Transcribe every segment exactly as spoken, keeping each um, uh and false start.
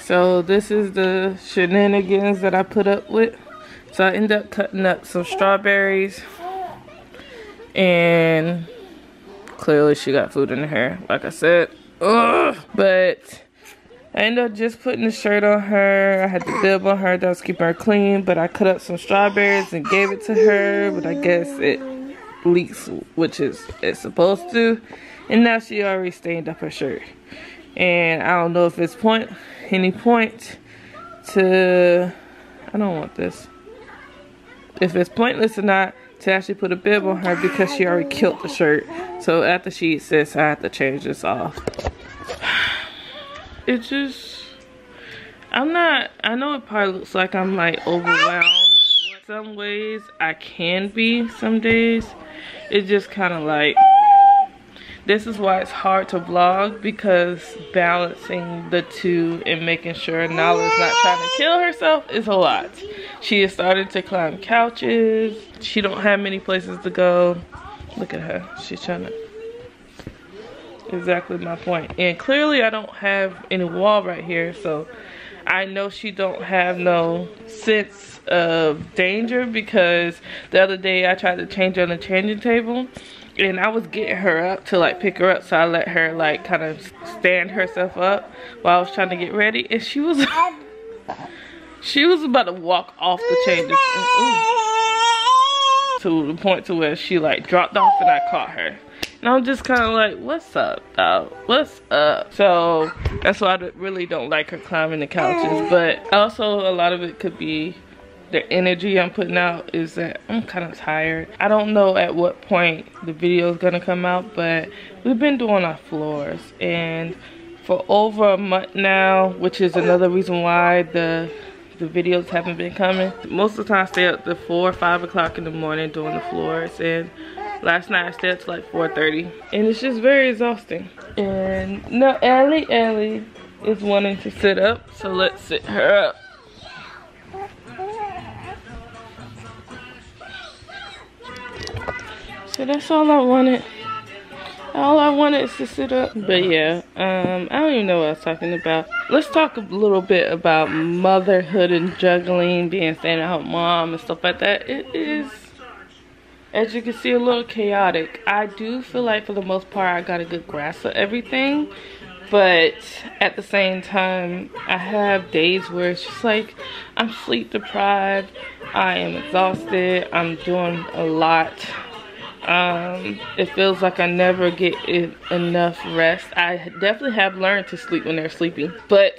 So this is the shenanigans that I put up with. So I end up cutting up some strawberries, and clearly she got food in her hair, like I said. Ugh. But I end up just putting the shirt on her. I had the bib on her, that was keeping her clean, but I cut up some strawberries and gave it to her, but I guess it leaks, which is it's supposed to. And now she already stained up her shirt. And I don't know if it's point, any point to, I don't want this. If it's pointless or not to actually put a bib on her because she already killed the shirt. So after she eats this, I have to change this off. It just, I'm not, I know it probably looks like I'm like overwhelmed. Some ways I can be some days. It's just kind of like, this is why it's hard to vlog, because balancing the two and making sure Nala's not trying to kill herself is a lot. She is starting to climb couches. She don't have many places to go. Look at her. She's trying to... Exactly my point. And clearly I don't have any wall right here, so I know she don't have no sense of danger, because the other day I tried to change her on the changing table. And I was getting her up to like pick her up, so I let her like kind of stand herself up while I was trying to get ready, and she was she was about to walk off the chain to the point to where she like dropped off and I caught her. And I'm just kind of like, what's up, dog? What's up? So that's why I really don't like her climbing the couches, but also a lot of it could be the energy I'm putting out is that I'm kind of tired. I don't know at what point the video is gonna come out, but we've been doing our floors, and for over a month now, which is another reason why the the videos haven't been coming. Most of the time I stay up to four or five o'clock in the morning doing the floors, and last night I stayed up to like four thirty, and it's just very exhausting. And no, Ellie, Ellie is wanting to sit up, so let's sit her up. So that's all I wanted. All I wanted is to sit up. But yeah, um, I don't even know what I was talking about. Let's talk a little bit about motherhood and juggling, being stay-at-home mom and stuff like that. It is, as you can see, a little chaotic. I do feel like for the most part I got a good grasp of everything. But at the same time, I have days where it's just like, I'm sleep deprived, I am exhausted, I'm doing a lot. Um, it feels like I never get enough rest. I definitely have learned to sleep when they're sleeping, but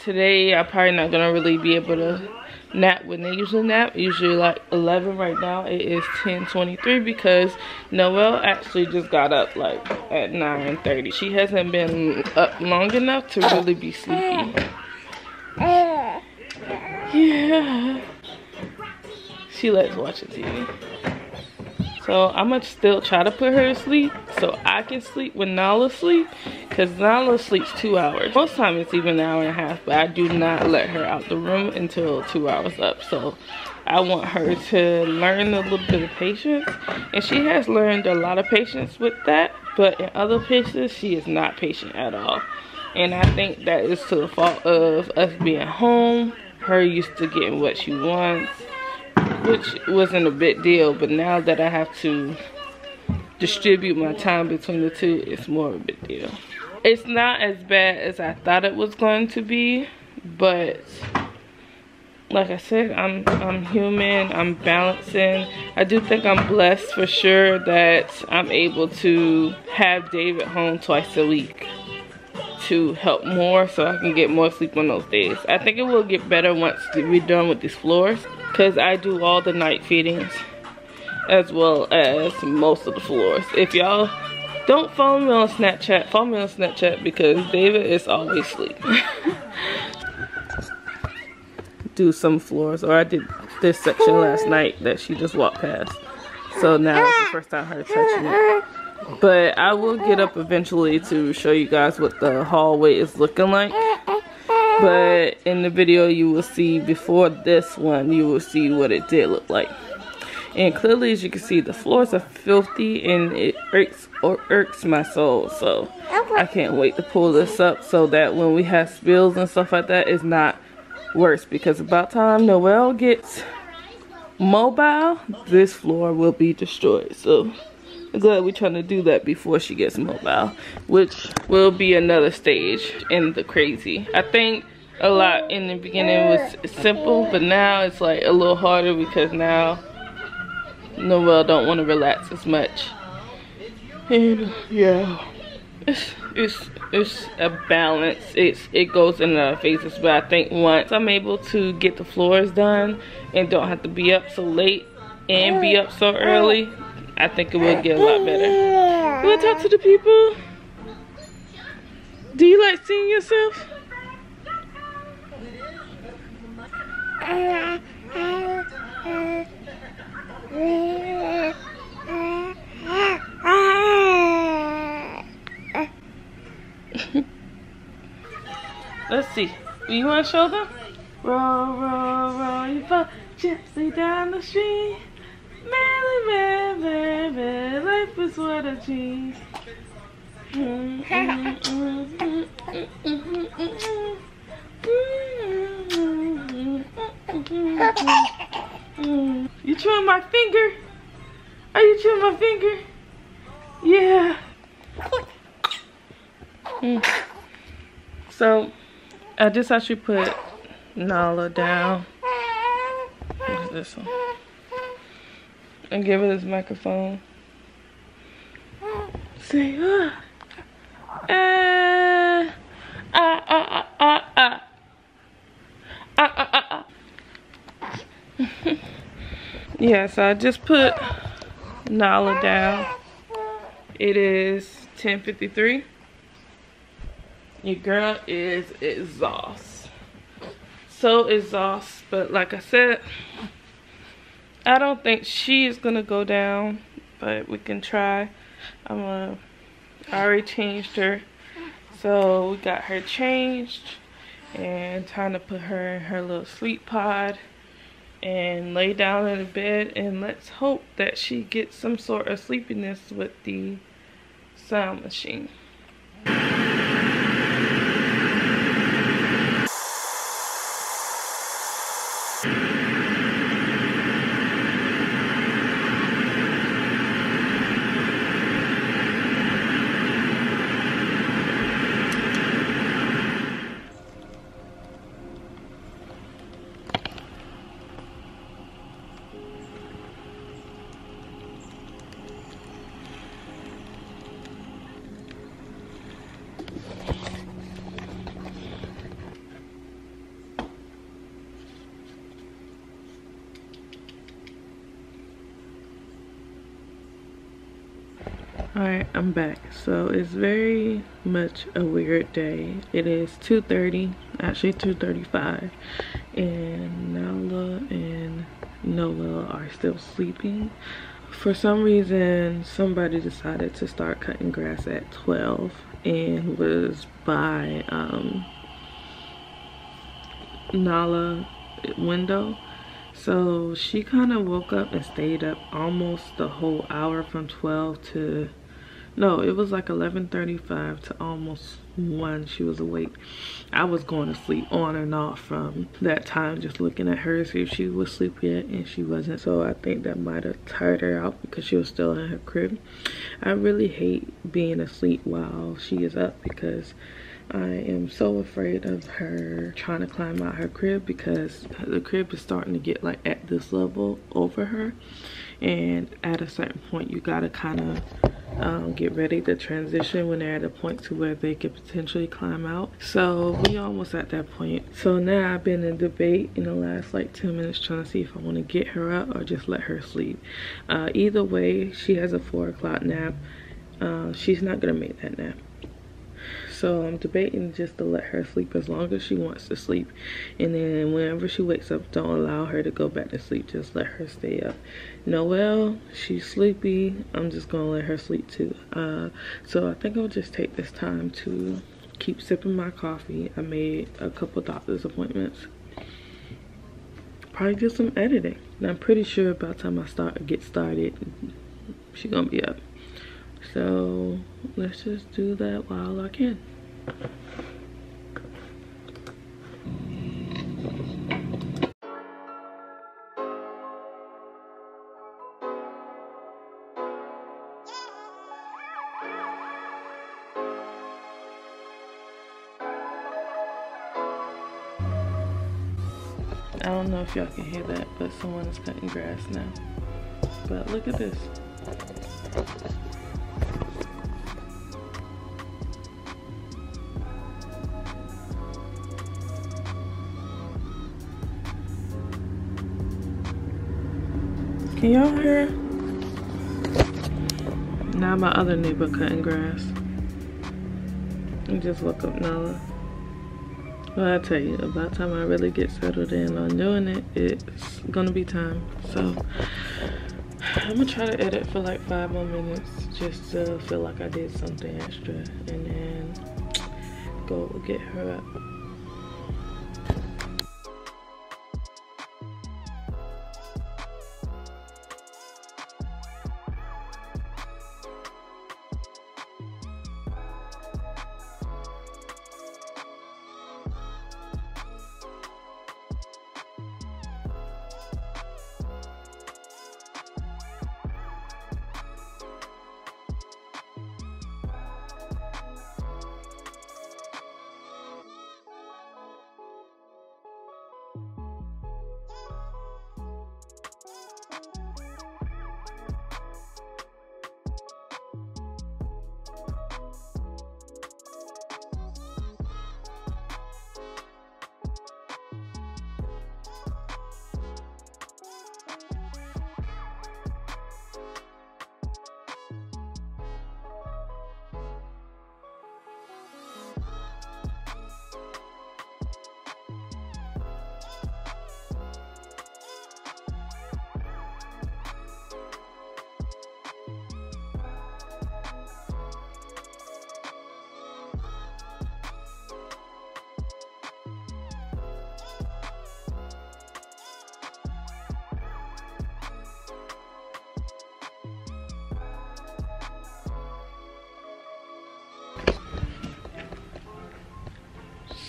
today I'm probably not gonna really be able to nap when they usually nap. Usually like eleven. Right now it is ten twenty-three because Noelle actually just got up like at nine thirty. She hasn't been up long enough to really be sleepy. Yeah, she likes watching T V. So I'm gonna still try to put her to sleep so I can sleep when Nala sleep, because Nala sleeps two hours. Most time it's even an hour and a half, but I do not let her out the room until two hours up. So I want her to learn a little bit of patience, and she has learned a lot of patience with that, but in other places she is not patient at all. And I think that is to the fault of us being home, her used to getting what she wants, which wasn't a big deal, but now that I have to distribute my time between the two, it's more of a big deal. It's not as bad as I thought it was going to be, but like I said, I'm I'm human, I'm balancing. I do think I'm blessed for sure that I'm able to have David home twice a week to help more so I can get more sleep on those days. I think it will get better once we're done with these floors, because I do all the night feedings as well as most of the floors. If y'all don't follow me on Snapchat, follow me on Snapchat because David is always asleep. do some floors, or I did this section last night that she just walked past. So now it's the first time her touching it. But I will get up eventually to show you guys what the hallway is looking like. But in the video you will see before this one, you will see what it did look like. And clearly, as you can see, the floors are filthy and it irks or irks my soul. So I can't wait to pull this up so that when we have spills and stuff like that, it's not worse. Because about time Noelle gets mobile, this floor will be destroyed. So I'm glad we're trying to do that before she gets mobile, which will be another stage in the crazy. I think a lot in the beginning was simple, but now it's like a little harder because now Noelle don't want to relax as much, and yeah, it's it's it's a balance. It's it goes in our phases, but I think once I'm able to get the floors done and don't have to be up so late and be up so early, I think it will get a lot better. You want to talk to the people? Do you like seeing yourself? Let's see. You want to show them? Roll, roll, roll your boat gently down the stream. Merrily, merrily, merrily, life is what a dream. You chewing my finger? Are you chewing my finger? Yeah. Mm. So, I just actually put Nala down. What's this one? And give her this microphone. Say, ah, ah, ah, ah, ah, ah, ah, ah, ah. Yeah, so I just put Nala down. It is ten fifty-three. Your girl is exhausted. So exhausted. But like I said, I don't think she is going to go down. But we can try. I'm gonna, I already changed her. So we got her changed. And time to put her in her little sleep pod. And lay down in the bed, and let's hope that she gets some sort of sleepiness with the sound machine. Alright, I'm back. So it's very much a weird day. It is two thirty, actually two thirty-five, and Nala and Noelle are still sleeping. For some reason, somebody decided to start cutting grass at twelve and was by um, Nala's window. So she kind of woke up and stayed up almost the whole hour from twelve to... No, it was like eleven thirty-five to almost one she was awake. I was going to sleep on and off from that time, just looking at her to see if she was asleep yet, and she wasn't. So I think that might have tired her out because she was still in her crib. I really hate being asleep while she is up because I am so afraid of her trying to climb out her crib, because the crib is starting to get like at this level over her, and at a certain point you gotta kind of Um, get ready to transition when they're at a point to where they could potentially climb out. So we almost at that point. So now I've been in debate in the last like ten minutes trying to see if I want to get her up or just let her sleep. Uh, either way, she has a four o'clock nap. Uh, she's not going to make that nap. So I'm debating just to let her sleep as long as she wants to sleep, and then whenever she wakes up, don't allow her to go back to sleep, just let her stay up. Noelle, she's sleepy, I'm just gonna let her sleep too. Uh, so I think I'll just take this time to keep sipping my coffee. I made a couple doctor's appointments, probably do some editing, and I'm pretty sure by the time I start get started, she's gonna be up. So let's just do that while I can. I don't know if y'all can hear that, but someone is cutting grass now. But look at this. Can y'all hear? Now my other neighbor cutting grass. You just woke up Nala. Well, I tell you, about the time I really get settled in on doing it, it's gonna be time. So I'm gonna try to edit for like five more minutes just to feel like I did something extra, and then go get her up.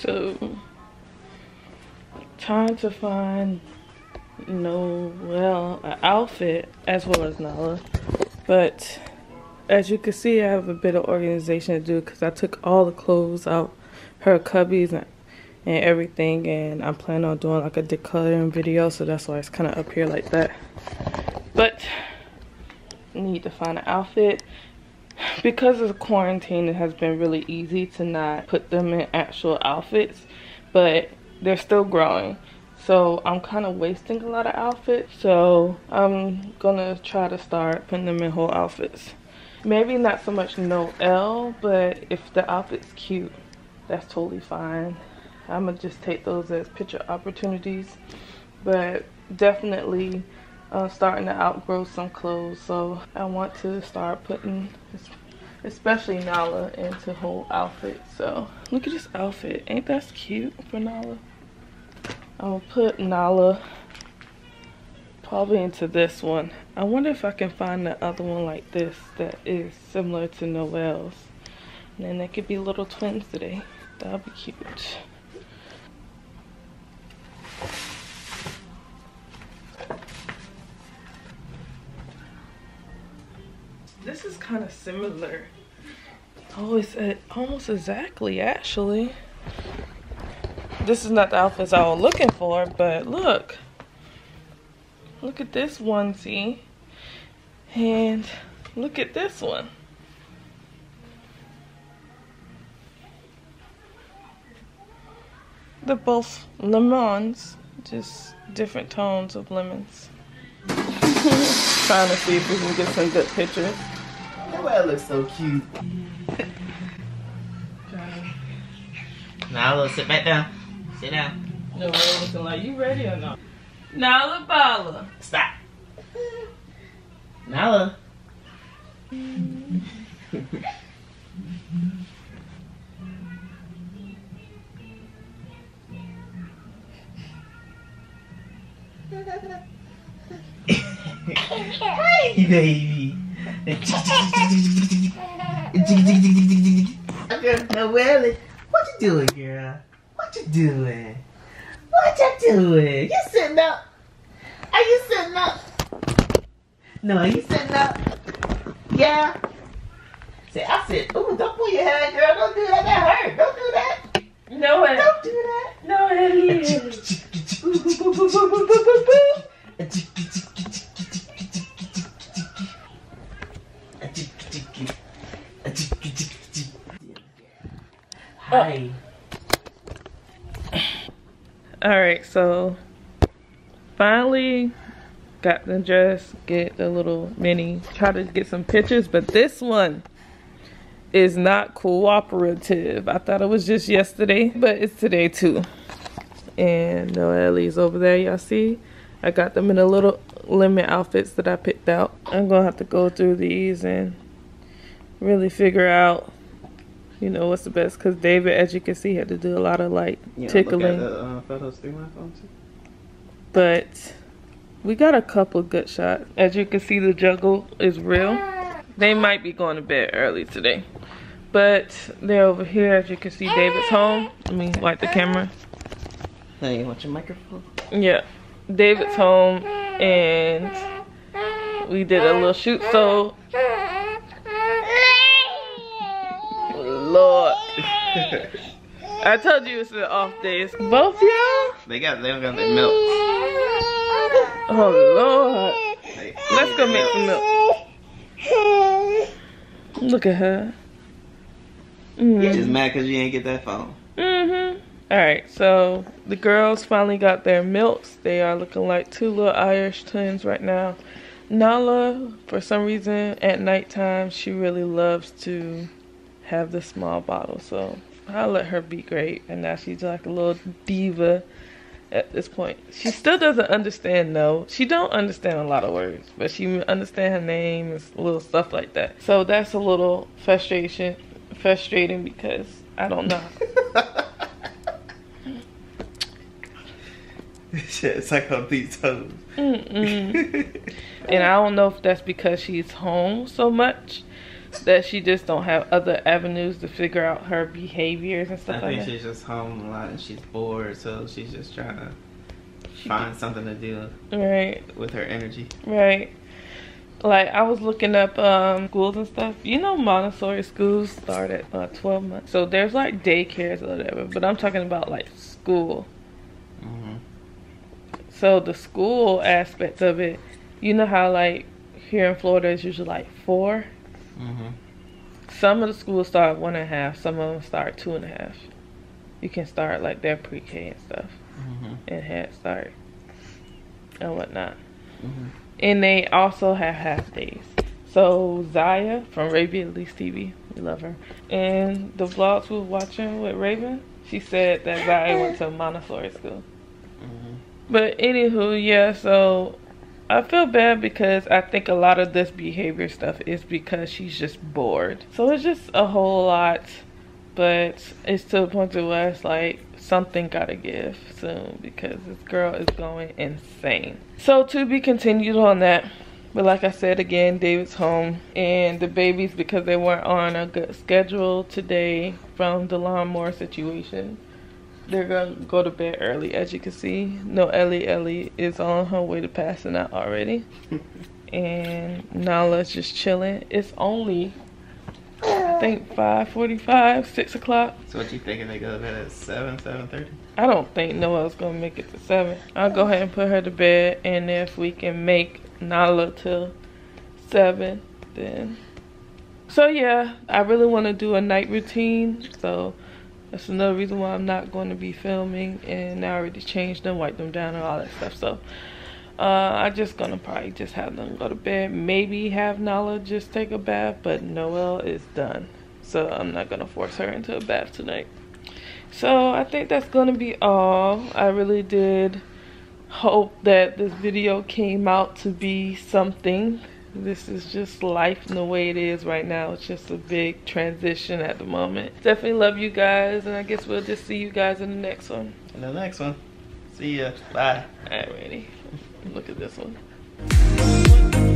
So, trying to find Noelle an outfit as well as Nala, but as you can see, I have a bit of organization to do because I took all the clothes out her cubbies and, and everything, and I'm planning on doing like a decluttering video, so that's why it's kind of up here like that. But I need to find an outfit. Because of quarantine, it has been really easy to not put them in actual outfits, but they're still growing, so I'm kind of wasting a lot of outfits. So I'm gonna try to start putting them in whole outfits. Maybe not so much Noelle, but if the outfit's cute, that's totally fine. I'm gonna just take those as picture opportunities, but definitely Uh, starting to outgrow some clothes, so I want to start putting especially Nala into whole outfits. So look at this outfit, ain't that cute for Nala? I will put Nala probably into this one. I wonder if I can find the other one like this that is similar to Noelle's, and then they could be little twins today. That'll be cute. This is kind of similar. Oh, it's at almost exactly, actually. This is not the outfits I was looking for, but look. Look at this onesie. And look at this one. They're both lemons, just different tones of lemons. Trying to see if we can get some good pictures. That looks so cute. Nala, sit back down. Sit down. No, I was looking like, you ready or not? Nala Bala. Stop. Nala. Baby. Okay, now Willie, what you doing, girl? What you doing? What you doing? You sitting up? Are you sitting up? No, are you sitting up? Yeah. See, I said, ooh, don't pull your head, girl. Don't do that. That hurt. Don't do that. No, it. Don't do that. No, it. Hi. Alright, so finally got the dress, get the little mini, try to get some pictures, but this one is not cooperative. I thought it was just yesterday, but it's today too. And Noelle's over there, y'all see? I got them in the little lemon outfits that I picked out. I'm gonna have to go through these and really figure out, you know, what's the best, because David, as you can see, had to do a lot of like yeah, tickling. The, uh, photos through my phone too. But we got a couple good shots. As you can see, the juggle is real. They might be going to bed early today, but they're over here. As you can see, David's home. I mean, like the camera. Now you want your microphone? Yeah, David's home, and we did a little shoot. So. Lord, I told you it's the off days. Both y'all? They got, they don't got their milk. Oh Lord, they, they let's go make some milk. Look at her. Mm-hmm. You just mad because you ain't get that phone. Mhm. All right, so the girls finally got their milks. They are looking like two little Irish twins right now. Nala, for some reason, at nighttime, she really loves to have the small bottle, so I'll let her be great. And now she's like a little diva at this point. She still doesn't understand, though. She don't understand a lot of words, but she understand her name and little stuff like that. So that's a little frustration, frustrating because I don't know. It's like on these toes. Mm-mm. And I don't know if that's because she's home so much that she just don't have other avenues to figure out her behaviors and stuff like that. I think she's just home a lot and she's bored, so she's just trying to find something to do with her energy. Right. Like, I was looking up um, schools and stuff. You know, Montessori schools start at uh, twelve months. So there's like daycares or whatever, but I'm talking about like school. Mm-hmm. So the school aspect of it, you know how like here in Florida it's usually like four? Mm-hmm. Some of the schools start at one and a half. Some of them start two and a half. You can start like their pre-K and stuff, mm-hmm. and head start and whatnot. Mm-hmm. And they also have half days. So Zaya from Raven Symone, we love her. And the vlogs we were watching with Raven, she said that Zaya went to Montessori school. Mm-hmm. But anywho, yeah. So I feel bad because I think a lot of this behavior stuff is because she's just bored. So it's just a whole lot, but it's to the point to where it's like something gotta give soon because this girl is going insane. So to be continued on that, but like I said again, David's home and the babies, because they weren't on a good schedule today from the lawnmower situation, they're gonna go to bed early. As you can see, no Ellie Ellie is on her way to passing out already. And Nala's just chilling. It's only, I think, five forty-five, six o'clock. So what you thinking, they go to bed at seven, seven thirty? I don't think Noelle's gonna make it to seven. I'll go ahead and put her to bed, and if we can make Nala till seven, then. So yeah, I really wanna do a night routine, so that's another reason why I'm not going to be filming, and I already changed them, wiped them down and all that stuff. So uh, I'm just going to probably just have them go to bed. Maybe have Nala just take a bath, but Noelle is done. So I'm not going to force her into a bath tonight. So I think that's gonna be all. I really did hope that this video came out to be something. This is just life and the way it is right now. It's just a big transition at the moment. Definitely love you guys, and I guess we'll just see you guys in the next one. In the next one. See ya. Bye. Alrighty. Look at this one.